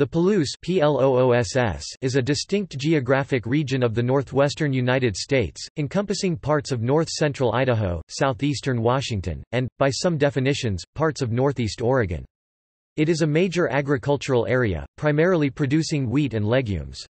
The Palouse is a distinct geographic region of the northwestern United States, encompassing parts of north-central Idaho, southeastern Washington, and, by some definitions, parts of northeast Oregon. It is a major agricultural area, primarily producing wheat and legumes.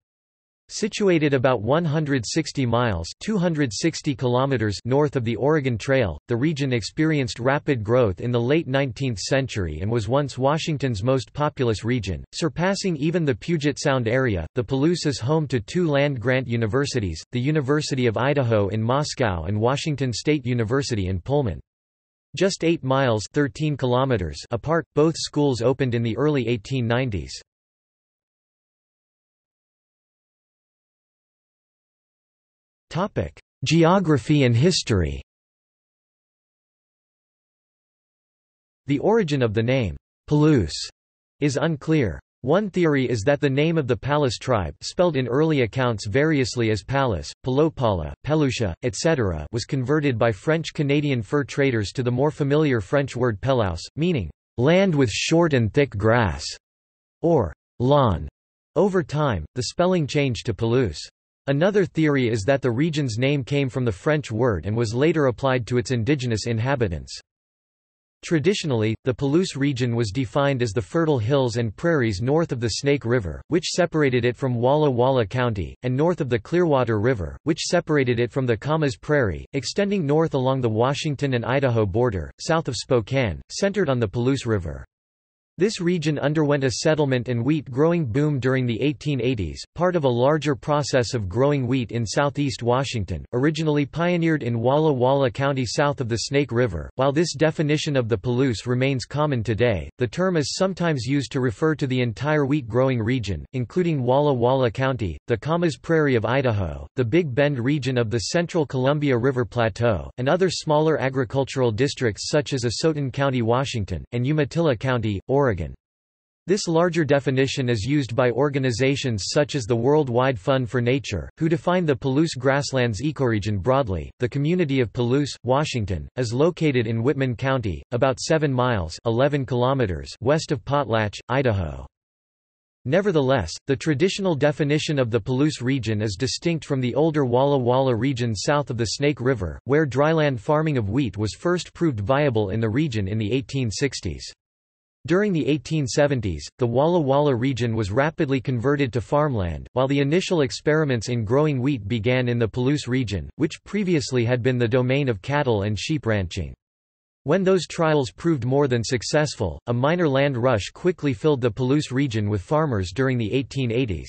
Situated about 160 miles (260 kilometers) north of the Oregon Trail, the region experienced rapid growth in the late 19th century and was once Washington's most populous region, surpassing even the Puget Sound area. The Palouse is home to two land-grant universities, the University of Idaho in Moscow and Washington State University in Pullman. Just 8 miles (13 kilometers) apart, both schools opened in the early 1890s. Geography and history. The origin of the name, Palouse, is unclear. One theory is that the name of the Palus tribe, spelled in early accounts variously as Palus, Pelopala, Pelusha, etc., was converted by French-Canadian fur traders to the more familiar French word pelouse, meaning, land with short and thick grass, or lawn. Over time, the spelling changed to Palouse. Another theory is that the region's name came from the French word and was later applied to its indigenous inhabitants. Traditionally, the Palouse region was defined as the fertile hills and prairies north of the Snake River, which separated it from Walla Walla County, and north of the Clearwater River, which separated it from the Camas Prairie, extending north along the Washington and Idaho border, south of Spokane, centered on the Palouse River. This region underwent a settlement and wheat-growing boom during the 1880s, part of a larger process of growing wheat in southeast Washington, originally pioneered in Walla Walla County south of the Snake River. While this definition of the Palouse remains common today, the term is sometimes used to refer to the entire wheat-growing region, including Walla Walla County, the Camas Prairie of Idaho, the Big Bend region of the central Columbia River Plateau, and other smaller agricultural districts such as Assotin County, Washington, and Umatilla County, Oregon. This larger definition is used by organizations such as the World Wide Fund for Nature, who define the Palouse grasslands ecoregion broadly. The community of Palouse, Washington, is located in Whitman County, about 7 miles (11 kilometers) west of Potlatch, Idaho. Nevertheless, the traditional definition of the Palouse region is distinct from the older Walla Walla region south of the Snake River, where dryland farming of wheat was first proved viable in the region in the 1860s. During the 1870s, the Walla Walla region was rapidly converted to farmland, while the initial experiments in growing wheat began in the Palouse region, which previously had been the domain of cattle and sheep ranching. When those trials proved more than successful, a minor land rush quickly filled the Palouse region with farmers during the 1880s.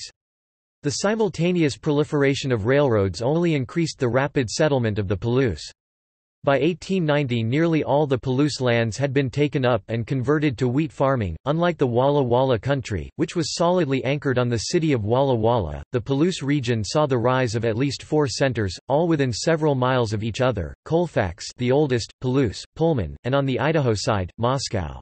The simultaneous proliferation of railroads only increased the rapid settlement of the Palouse. By 1890, nearly all the Palouse lands had been taken up and converted to wheat farming. Unlike the Walla Walla country, which was solidly anchored on the city of Walla Walla, the Palouse region saw the rise of at least 4 centers, all within several miles of each other: Colfax, the oldest, Palouse, Pullman, and on the Idaho side, Moscow.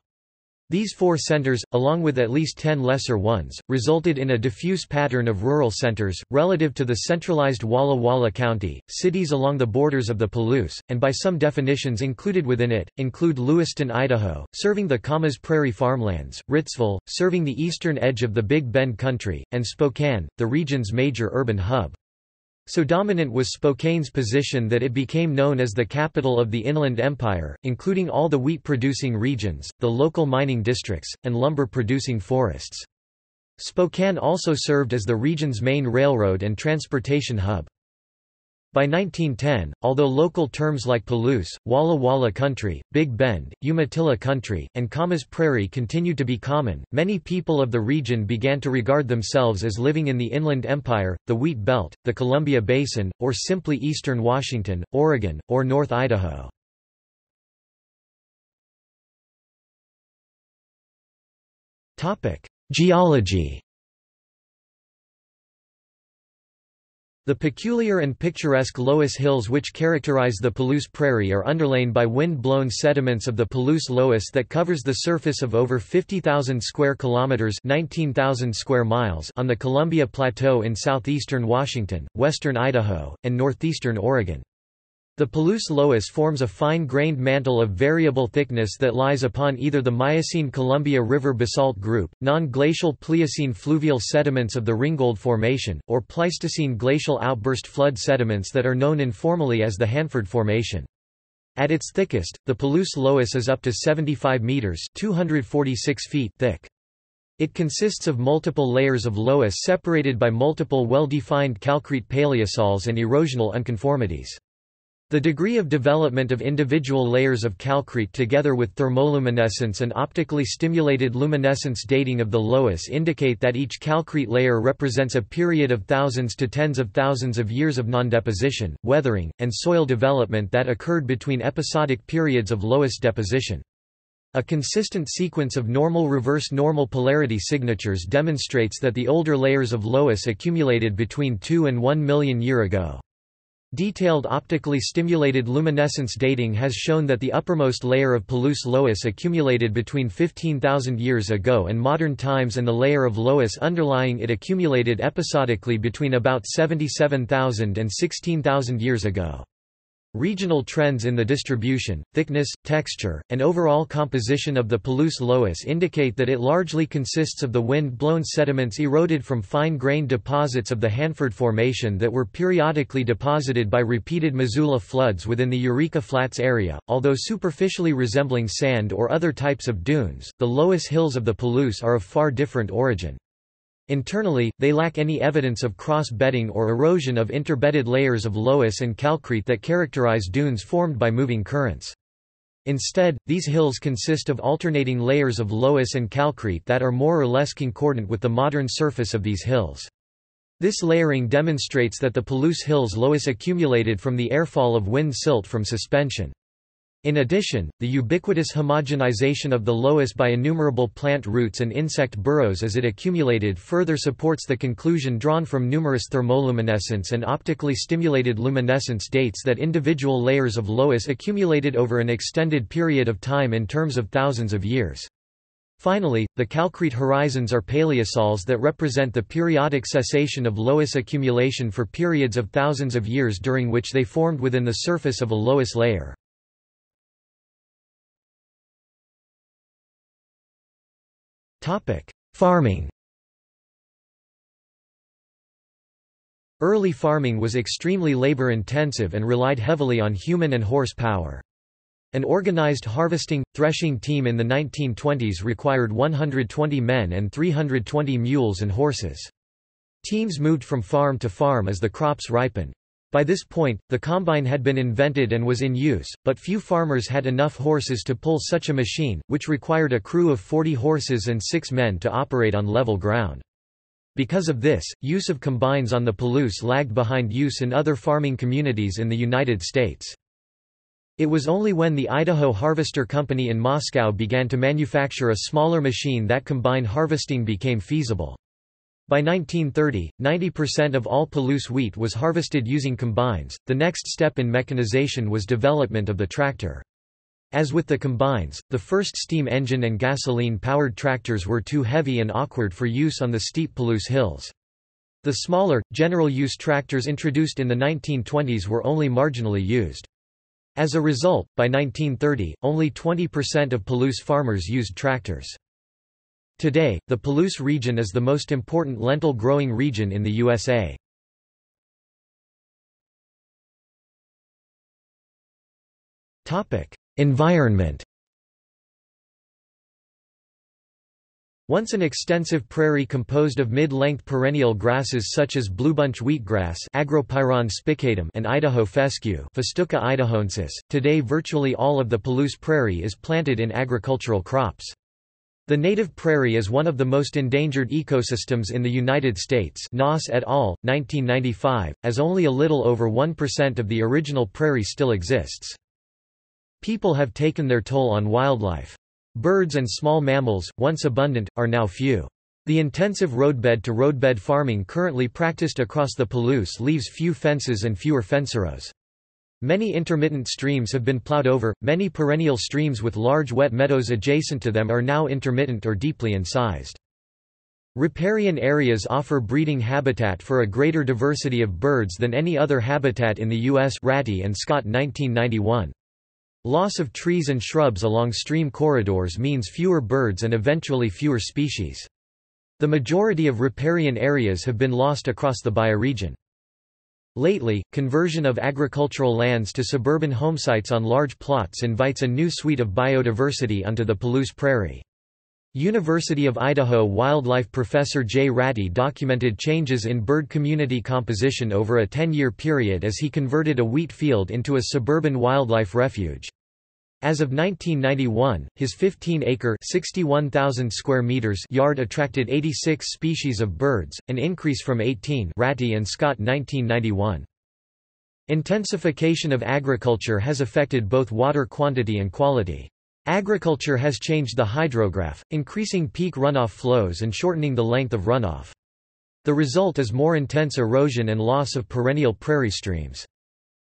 These 4 centers, along with at least 10 lesser ones, resulted in a diffuse pattern of rural centers, relative to the centralized Walla Walla County. Cities along the borders of the Palouse, and by some definitions included within it, include Lewiston, Idaho, serving the Camas Prairie farmlands, Ritzville, serving the eastern edge of the Big Bend country, and Spokane, the region's major urban hub. So dominant was Spokane's position that it became known as the capital of the Inland Empire, including all the wheat-producing regions, the local mining districts, and lumber-producing forests. Spokane also served as the region's main railroad and transportation hub. By 1910, although local terms like Palouse, Walla Walla Country, Big Bend, Umatilla Country, and Camas Prairie continued to be common, many people of the region began to regard themselves as living in the Inland Empire, the Wheat Belt, the Columbia Basin, or simply eastern Washington, Oregon, or North Idaho. Geology. The peculiar and picturesque loess hills which characterize the Palouse Prairie are underlain by wind-blown sediments of the Palouse loess that covers the surface of over 50,000 square kilometers (19,000 square miles) on the Columbia Plateau in southeastern Washington, western Idaho, and northeastern Oregon. The Palouse loess forms a fine-grained mantle of variable thickness that lies upon either the Miocene Columbia River basalt group, non-glacial Pliocene fluvial sediments of the Ringgold Formation, or Pleistocene glacial outburst flood sediments that are known informally as the Hanford Formation. At its thickest, the Palouse loess is up to 75 meters (246 feet) thick. It consists of multiple layers of loess separated by multiple well-defined calcrete paleosols and erosional unconformities. The degree of development of individual layers of calcrete together with thermoluminescence and optically stimulated luminescence dating of the loess indicate that each calcrete layer represents a period of thousands to tens of thousands of years of non-deposition, weathering, and soil development that occurred between episodic periods of loess deposition. A consistent sequence of normal reverse normal polarity signatures demonstrates that the older layers of loess accumulated between 2 and 1 million years ago. Detailed optically stimulated luminescence dating has shown that the uppermost layer of Palouse loess accumulated between 15,000 years ago and modern times, and the layer of loess underlying it accumulated episodically between about 77,000 and 16,000 years ago. Regional trends in the distribution, thickness, texture, and overall composition of the Palouse loess indicate that it largely consists of the wind-blown sediments eroded from fine-grained deposits of the Hanford Formation that were periodically deposited by repeated Missoula floods within the Eureka Flats area. Although superficially resembling sand or other types of dunes, the loess hills of the Palouse are of far different origin. Internally, they lack any evidence of cross-bedding or erosion of interbedded layers of loess and calcrete that characterize dunes formed by moving currents. Instead, these hills consist of alternating layers of loess and calcrete that are more or less concordant with the modern surface of these hills. This layering demonstrates that the Palouse Hills loess accumulated from the airfall of wind silt from suspension. In addition, the ubiquitous homogenization of the loess by innumerable plant roots and insect burrows as it accumulated further supports the conclusion drawn from numerous thermoluminescence and optically stimulated luminescence dates that individual layers of loess accumulated over an extended period of time in terms of thousands of years. Finally, the calcrete horizons are paleosols that represent the periodic cessation of loess accumulation for periods of thousands of years during which they formed within the surface of a loess layer. Farming. Early farming was extremely labor-intensive and relied heavily on human and horse power. An organized harvesting, threshing team in the 1920s required 120 men and 320 mules and horses. Teams moved from farm to farm as the crops ripened. By this point, the combine had been invented and was in use, but few farmers had enough horses to pull such a machine, which required a crew of 40 horses and 6 men to operate on level ground. Because of this, use of combines on the Palouse lagged behind use in other farming communities in the United States. It was only when the Idaho Harvester Company in Moscow began to manufacture a smaller machine that combine harvesting became feasible. By 1930, 90% of all Palouse wheat was harvested using combines. The next step in mechanization was development of the tractor. As with the combines, the first steam engine and gasoline-powered tractors were too heavy and awkward for use on the steep Palouse hills. The smaller, general-use tractors introduced in the 1920s were only marginally used. As a result, by 1930, only 20% of Palouse farmers used tractors. Today, the Palouse region is the most important lentil-growing region in the USA. Environment. Once an extensive prairie composed of mid-length perennial grasses such as bluebunch wheatgrass (Agropyron spicatum) and Idaho fescue (Festuca idahoensis), today virtually all of the Palouse prairie is planted in agricultural crops. The native prairie is one of the most endangered ecosystems in the United States. Noss et al., 1995, as only a little over 1% of the original prairie still exists. People have taken their toll on wildlife. Birds and small mammals, once abundant, are now few. The intensive roadbed-to-roadbed farming currently practiced across the Palouse leaves few fences and fewer fenceros. Many intermittent streams have been plowed over, many perennial streams with large wet meadows adjacent to them are now intermittent or deeply incised. Riparian areas offer breeding habitat for a greater diversity of birds than any other habitat in the U.S. Ratty and Scott 1991. Loss of trees and shrubs along stream corridors means fewer birds and eventually fewer species. The majority of riparian areas have been lost across the bioregion. Lately, conversion of agricultural lands to suburban homesites on large plots invites a new suite of biodiversity onto the Palouse Prairie. University of Idaho wildlife professor J. Ratty documented changes in bird community composition over a 10-year period as he converted a wheat field into a suburban wildlife refuge. As of 1991, his 15-acre (61,000 square meters) yard attracted 86 species of birds, an increase from 18 Ratty and Scott 1991. Intensification of agriculture has affected both water quantity and quality. Agriculture has changed the hydrograph, increasing peak runoff flows and shortening the length of runoff. The result is more intense erosion and loss of perennial prairie streams.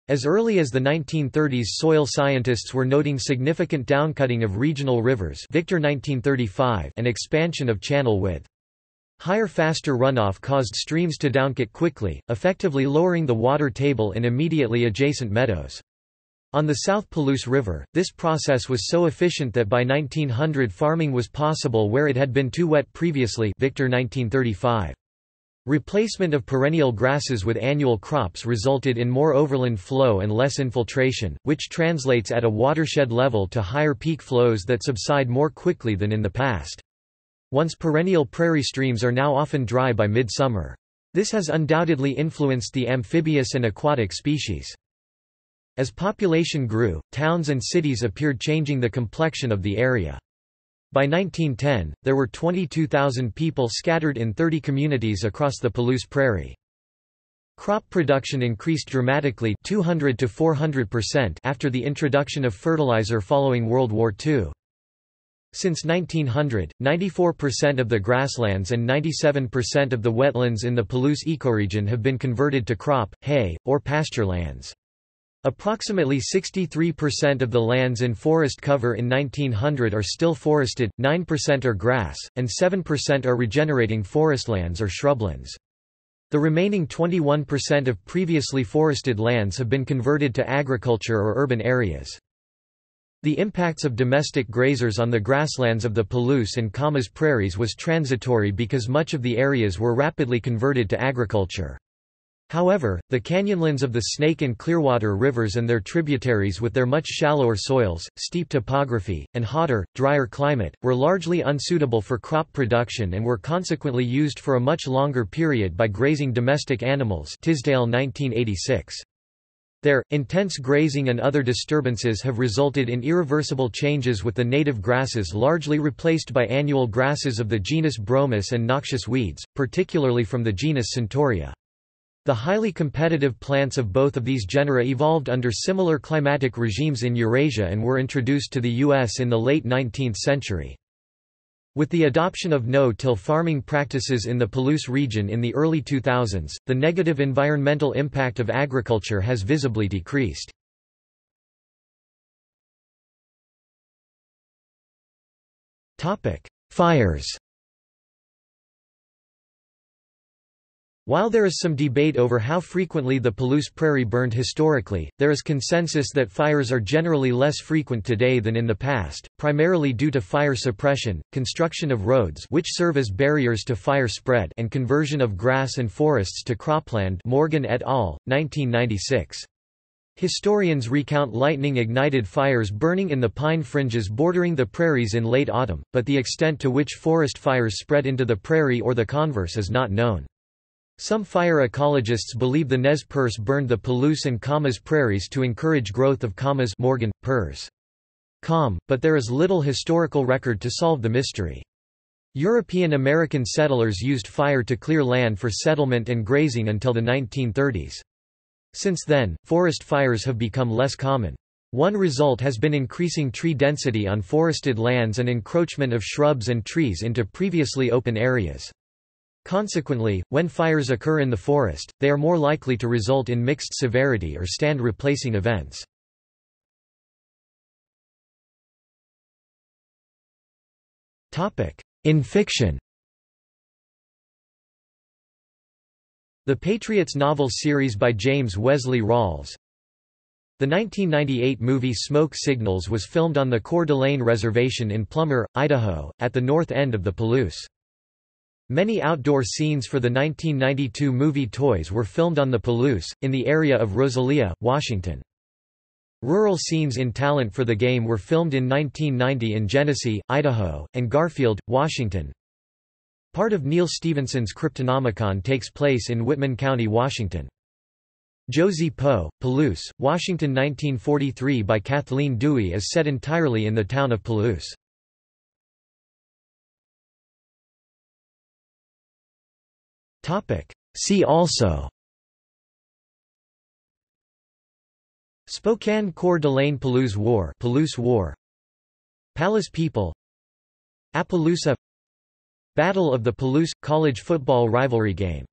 As early as the 1930s, soil scientists were noting significant downcutting of regional rivers, Victor 1935, and expansion of channel width. Higher, faster runoff caused streams to downcut quickly, effectively lowering the water table in immediately adjacent meadows. On the South Palouse River, this process was so efficient that by 1900 farming was possible where it had been too wet previously, Victor 1935. Replacement of perennial grasses with annual crops resulted in more overland flow and less infiltration, which translates at a watershed level to higher peak flows that subside more quickly than in the past. Once perennial prairie streams are now often dry by midsummer. This has undoubtedly influenced the amphibious and aquatic species. As population grew, towns and cities appeared changing the complexion of the area. By 1910, there were 22,000 people scattered in 30 communities across the Palouse Prairie. Crop production increased dramatically 200 to 400% after the introduction of fertilizer following World War II. Since 1900, 94% of the grasslands and 97% of the wetlands in the Palouse ecoregion have been converted to crop, hay, or pasture lands. Approximately 63% of the lands in forest cover in 1900 are still forested, 9% are grass, and 7% are regenerating forestlands or shrublands. The remaining 21% of previously forested lands have been converted to agriculture or urban areas. The impacts of domestic grazers on the grasslands of the Palouse and Camas prairies was transitory because much of the areas were rapidly converted to agriculture. However, the canyonlands of the Snake and Clearwater Rivers and their tributaries, with their much shallower soils, steep topography, and hotter, drier climate, were largely unsuitable for crop production and were consequently used for a much longer period by grazing domestic animals. Tisdale 1986. Their intense grazing and other disturbances have resulted in irreversible changes, with the native grasses largely replaced by annual grasses of the genus Bromus and noxious weeds, particularly from the genus Centauria. The highly competitive plants of both of these genera evolved under similar climatic regimes in Eurasia and were introduced to the U.S. in the late 19th century. With the adoption of no-till farming practices in the Palouse region in the early 2000s, the negative environmental impact of agriculture has visibly decreased. Fires. While there is some debate over how frequently the Palouse Prairie burned historically, there is consensus that fires are generally less frequent today than in the past, primarily due to fire suppression, construction of roads which serve as barriers to fire spread, and conversion of grass and forests to cropland. Morgan et al., 1996. Historians recount lightning-ignited fires burning in the pine fringes bordering the prairies in late autumn, but the extent to which forest fires spread into the prairie or the converse is not known. Some fire ecologists believe the Nez Perce burned the Palouse and Camas prairies to encourage growth of Camas Morgan, Perce. Com, but there is little historical record to solve the mystery. European American settlers used fire to clear land for settlement and grazing until the 1930s. Since then, forest fires have become less common. One result has been increasing tree density on forested lands and encroachment of shrubs and trees into previously open areas. Consequently, when fires occur in the forest, they are more likely to result in mixed severity or stand-replacing events. In fiction. The Patriots novel series by James Wesley Rawls. The 1998 movie Smoke Signals was filmed on the Coeur d'Alene Reservation in Plummer, Idaho, at the north end of the Palouse. Many outdoor scenes for the 1992 movie Toys were filmed on the Palouse, in the area of Rosalia, Washington. Rural scenes in Talent for the Game were filmed in 1990 in Genesee, Idaho, and Garfield, Washington. Part of Neal Stephenson's Cryptonomicon takes place in Whitman County, Washington. Josie Poe, Palouse, Washington 1943 by Kathleen Dewey is set entirely in the town of Palouse. See also: Spokane Coeur d'Alene Palouse War, Palouse War, Palus people, Appaloosa, Battle of the Palouse – college football rivalry game.